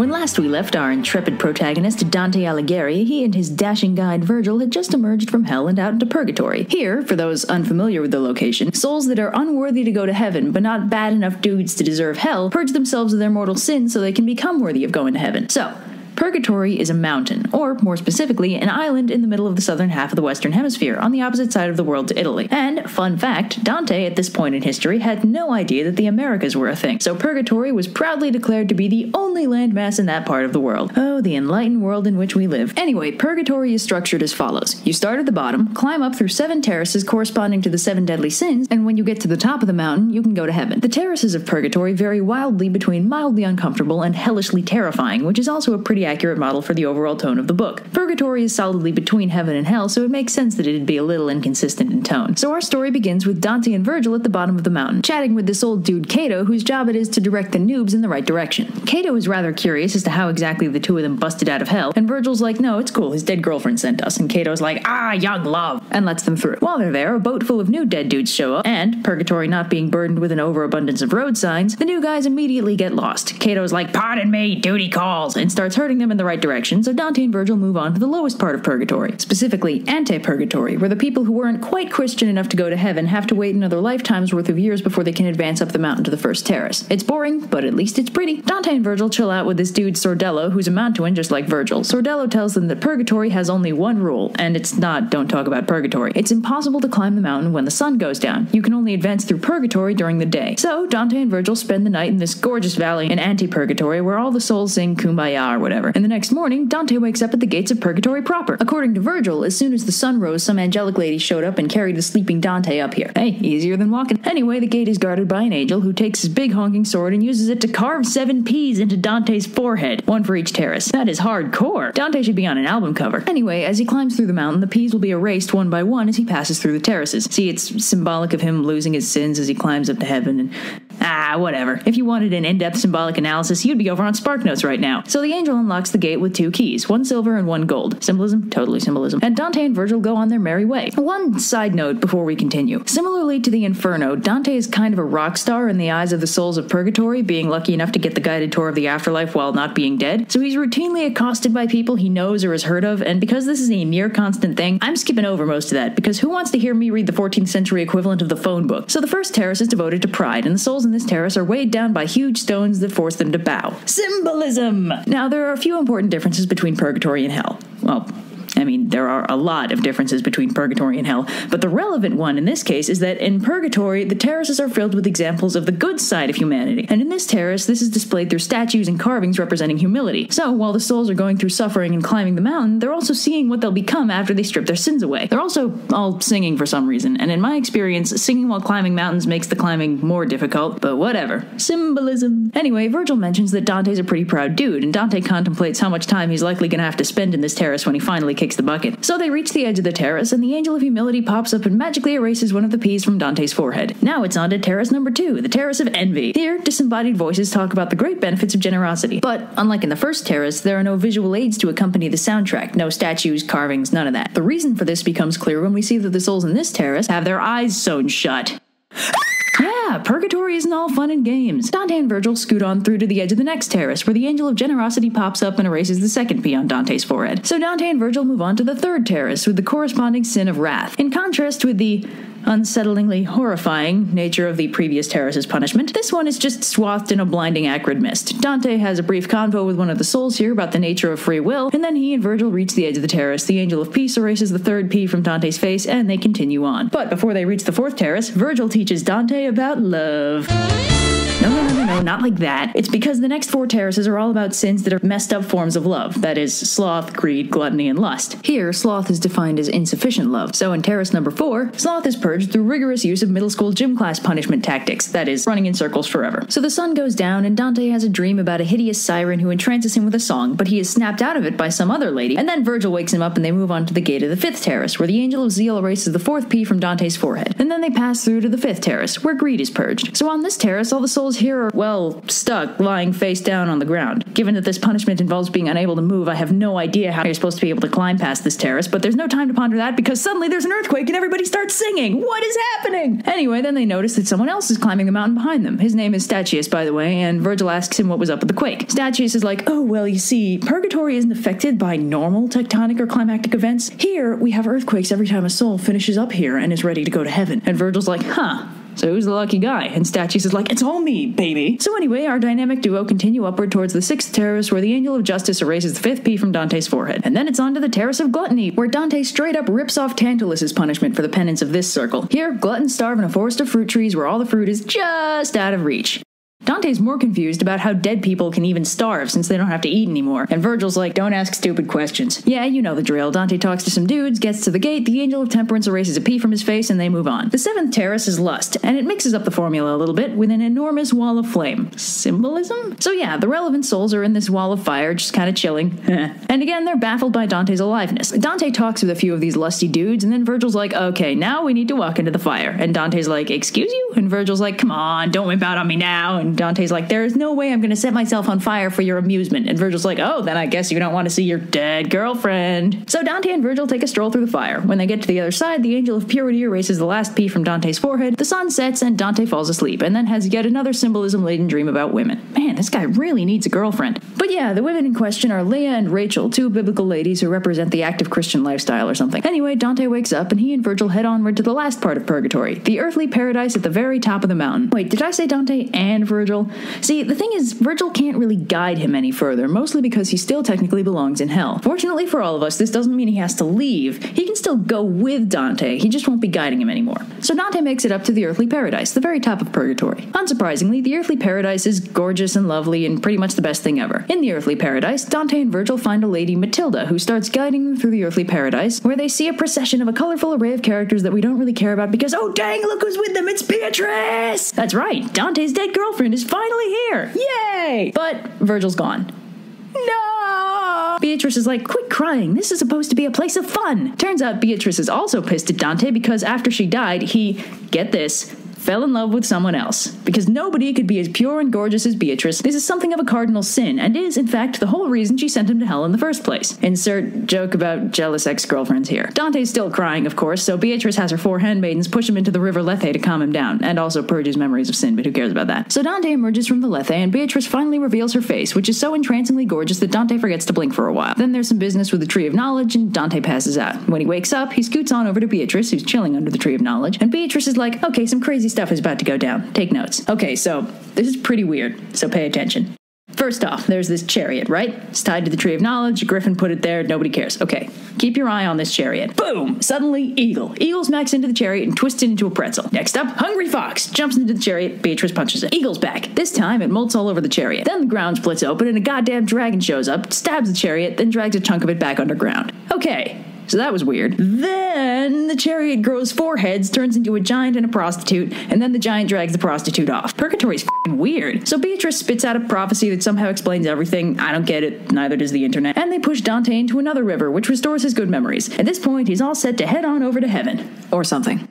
When last we left our intrepid protagonist, Dante Alighieri, he and his dashing guide Virgil had just emerged from hell and out into purgatory. Here, for those unfamiliar with the location, souls that are unworthy to go to heaven, but not bad enough dudes to deserve hell, purge themselves of their mortal sins so they can become worthy of going to heaven. So, purgatory is a mountain, or more specifically, an island in the middle of the southern half of the Western Hemisphere, on the opposite side of the world to Italy. And, fun fact, Dante, at this point in history, had no idea that the Americas were a thing, so purgatory was proudly declared to be the only landmass in that part of the world. Oh, the enlightened world in which we live. Anyway, purgatory is structured as follows. You start at the bottom, climb up through 7 terraces corresponding to the 7 deadly sins, and when you get to the top of the mountain, you can go to heaven. The terraces of purgatory vary wildly between mildly uncomfortable and hellishly terrifying, which is also a pretty accurate model for the overall tone of the book. Purgatory is solidly between heaven and hell, so it makes sense that it'd be a little inconsistent in tone. So our story begins with Dante and Virgil at the bottom of the mountain, chatting with this old dude Cato, whose job it is to direct the noobs in the right direction. Cato is rather curious as to how exactly the two of them busted out of hell, and Virgil's like, no, it's cool, his dead girlfriend sent us, and Cato's like, ah, young love, and lets them through. While they're there, a boat full of new dead dudes show up, and, purgatory not being burdened with an overabundance of road signs, the new guys immediately get lost. Cato's like, pardon me, duty calls, and starts hurting them in the right direction, so Dante and Virgil move on to the lowest part of purgatory, specifically ante-purgatory, where the people who weren't quite Christian enough to go to heaven have to wait another lifetime's worth of years before they can advance up the mountain to the first terrace. It's boring, but at least it's pretty. Dante and Virgil chill out with this dude Sordello, who's a Mantuan just like Virgil. Sordello tells them that purgatory has only one rule, and it's not don't talk about purgatory. It's impossible to climb the mountain when the sun goes down. You can only advance through purgatory during the day. So Dante and Virgil spend the night in this gorgeous valley in ante-purgatory where all the souls sing Kumbaya or whatever. And the next morning, Dante wakes up at the gates of purgatory proper. According to Virgil, as soon as the sun rose, some angelic lady showed up and carried the sleeping Dante up here. Hey, easier than walking. Anyway, the gate is guarded by an angel who takes his big honking sword and uses it to carve 7 P's into Dante's forehead, one for each terrace. That is hardcore. Dante should be on an album cover. Anyway, as he climbs through the mountain, the P's will be erased one by one as he passes through the terraces. See, it's symbolic of him losing his sins as he climbs up to heaven and... ah, whatever. If you wanted an in-depth symbolic analysis, you'd be over on SparkNotes right now. So the angel unlocks the gate with 2 keys, 1 silver and 1 gold. Symbolism? Totally symbolism. And Dante and Virgil go on their merry way. One side note before we continue. Similarly to the Inferno, Dante is kind of a rock star in the eyes of the souls of purgatory, being lucky enough to get the guided tour of the afterlife while not being dead. So he's routinely accosted by people he knows or has heard of, and because this is a near-constant thing, I'm skipping over most of that, because who wants to hear me read the 14th century equivalent of the phone book? So the first terrace is devoted to pride, and the souls in this terrace are weighed down by huge stones that force them to bow. Symbolism! Now, there are a few important differences between purgatory and hell. Well, I mean, there are a lot of differences between purgatory and hell, but the relevant one in this case is that in purgatory, the terraces are filled with examples of the good side of humanity, and in this terrace, this is displayed through statues and carvings representing humility. So, while the souls are going through suffering and climbing the mountain, they're also seeing what they'll become after they strip their sins away. They're also all singing for some reason, and in my experience, singing while climbing mountains makes the climbing more difficult, but whatever. Symbolism. Anyway, Virgil mentions that Dante's a pretty proud dude, and Dante contemplates how much time he's likely gonna have to spend in this terrace when he finally kicks the bucket. So they reach the edge of the terrace, and the Angel of Humility pops up and magically erases one of the P's from Dante's forehead. Now it's on to terrace number 2, the terrace of envy. Here, disembodied voices talk about the great benefits of generosity. But, unlike in the first terrace, there are no visual aids to accompany the soundtrack, no statues, carvings, none of that. The reason for this becomes clear when we see that the souls in this terrace have their eyes sewn shut. Yeah, purgatory isn't all fun and games. Dante and Virgil scoot on through to the edge of the next terrace, where the Angel of Generosity pops up and erases the 2nd P on Dante's forehead. So Dante and Virgil move on to the 3rd terrace, with the corresponding sin of wrath. In contrast with the unsettlingly horrifying nature of the previous terrace's punishment, this one is just swathed in a blinding acrid mist. Dante has a brief convo with one of the souls here about the nature of free will, and then he and Virgil reach the edge of the terrace. The Angel of Peace erases the 3rd P from Dante's face, and they continue on. But before they reach the 4th terrace, Virgil teaches Dante about love. No, not like that. It's because the next 4 terraces are all about sins that are messed up forms of love. That is, sloth, greed, gluttony, and lust. Here, sloth is defined as insufficient love. So in terrace number 4, sloth is purged through rigorous use of middle school gym class punishment tactics. That is, running in circles forever. So the sun goes down, and Dante has a dream about a hideous siren who entrances him with a song, but he is snapped out of it by some other lady, and then Virgil wakes him up and they move on to the gate of the 5th terrace, where the Angel of Zeal erases the 4th P from Dante's forehead. And then they pass through to the 5th terrace, where greed is purged. So on this terrace, all the souls souls here are, well, stuck, lying face down on the ground. Given that this punishment involves being unable to move, I have no idea how you're supposed to be able to climb past this terrace, but there's no time to ponder that because suddenly there's an earthquake and everybody starts singing. What is happening? Anyway, then they notice that someone else is climbing the mountain behind them. His name is Statius, by the way, and Virgil asks him what was up with the quake. Statius is like, oh, well, you see, purgatory isn't affected by normal tectonic or climactic events. Here, we have earthquakes every time a soul finishes up here and is ready to go to heaven. And Virgil's like, huh. So who's the lucky guy? And Statues is like, it's all me, baby. So anyway, our dynamic duo continue upward towards the 6th terrace, where the Angel of Justice erases the 5th P from Dante's forehead. And then it's on to the Terrace of Gluttony, where Dante straight up rips off Tantalus's punishment for the penance of this circle. Here, gluttons starve in a forest of fruit trees where all the fruit is just out of reach. Dante's more confused about how dead people can even starve since they don't have to eat anymore, and Virgil's like, don't ask stupid questions. Yeah, you know the drill. Dante talks to some dudes, gets to the gate, the Angel of Temperance erases a P from his face, and they move on. The 7th terrace is Lust, and it mixes up the formula a little bit with an enormous wall of flame. Symbolism? So yeah, the relevant souls are in this wall of fire, just kind of chilling. And again, they're baffled by Dante's aliveness. Dante talks with a few of these lusty dudes, and then Virgil's like, okay, now we need to walk into the fire. And Dante's like, excuse you? And Virgil's like, come on, don't wimp out on me now. And Dante's like, there is no way I'm going to set myself on fire for your amusement. And Virgil's like, oh, then I guess you don't want to see your dead girlfriend. So Dante and Virgil take a stroll through the fire. When they get to the other side, the Angel of Purity erases the last P from Dante's forehead, the sun sets, and Dante falls asleep, and then has yet another symbolism-laden dream about women. Man, this guy really needs a girlfriend. But yeah, the women in question are Leia and Rachel, two biblical ladies who represent the active Christian lifestyle or something. Anyway, Dante wakes up, and he and Virgil head onward to the last part of Purgatory, the earthly paradise at the very top of the mountain. Wait, did I say Dante and Virgil? See, the thing is, Virgil can't really guide him any further, mostly because he still technically belongs in hell. Fortunately for all of us, this doesn't mean he has to leave. He can still go with Dante, he just won't be guiding him anymore. So Dante makes it up to the earthly paradise, the very top of Purgatory. Unsurprisingly, the earthly paradise is gorgeous and lovely and pretty much the best thing ever. In the earthly paradise, Dante and Virgil find a lady, Matilda, who starts guiding them through the earthly paradise, where they see a procession of a colorful array of characters that we don't really care about because, oh dang, look who's with them, it's Beatrice! That's right, Dante's dead girlfriend is finally here! Yay! But Virgil's gone. No! Beatrice is like, quit crying, this is supposed to be a place of fun! Turns out Beatrice is also pissed at Dante because after she died, he, get this, fell in love with someone else. Because nobody could be as pure and gorgeous as Beatrice, this is something of a cardinal sin, and is, in fact, the whole reason she sent him to hell in the first place. Insert joke about jealous ex-girlfriends here. Dante's still crying, of course, so Beatrice has her 4 handmaidens push him into the river Lethe to calm him down, and also purge his memories of sin, but who cares about that? So Dante emerges from the Lethe, and Beatrice finally reveals her face, which is so entrancingly gorgeous that Dante forgets to blink for a while. Then there's some business with the Tree of Knowledge, and Dante passes out. When he wakes up, he scoots on over to Beatrice, who's chilling under the Tree of Knowledge, and Beatrice is like, okay, some crazy stuff is about to go down. Take notes. Okay, so this is pretty weird, so pay attention. First off, there's this chariot, right? It's tied to the Tree of Knowledge, Griffin put it there, nobody cares. Okay, keep your eye on this chariot. Boom! Suddenly, eagle. Eagle smacks into the chariot and twists it into a pretzel. Next up, hungry fox jumps into the chariot, Beatrice punches it. Eagle's back. This time, it molts all over the chariot. Then the ground splits open and a goddamn dragon shows up, stabs the chariot, then drags a chunk of it back underground. Okay. So that was weird. Then the chariot grows 4 heads, turns into a giant and a prostitute, and then the giant drags the prostitute off. Purgatory's f***ing weird. So Beatrice spits out a prophecy that somehow explains everything. I don't get it, neither does the internet. And they push Dante into another river, which restores his good memories. At this point, he's all set to head on over to heaven. Or something.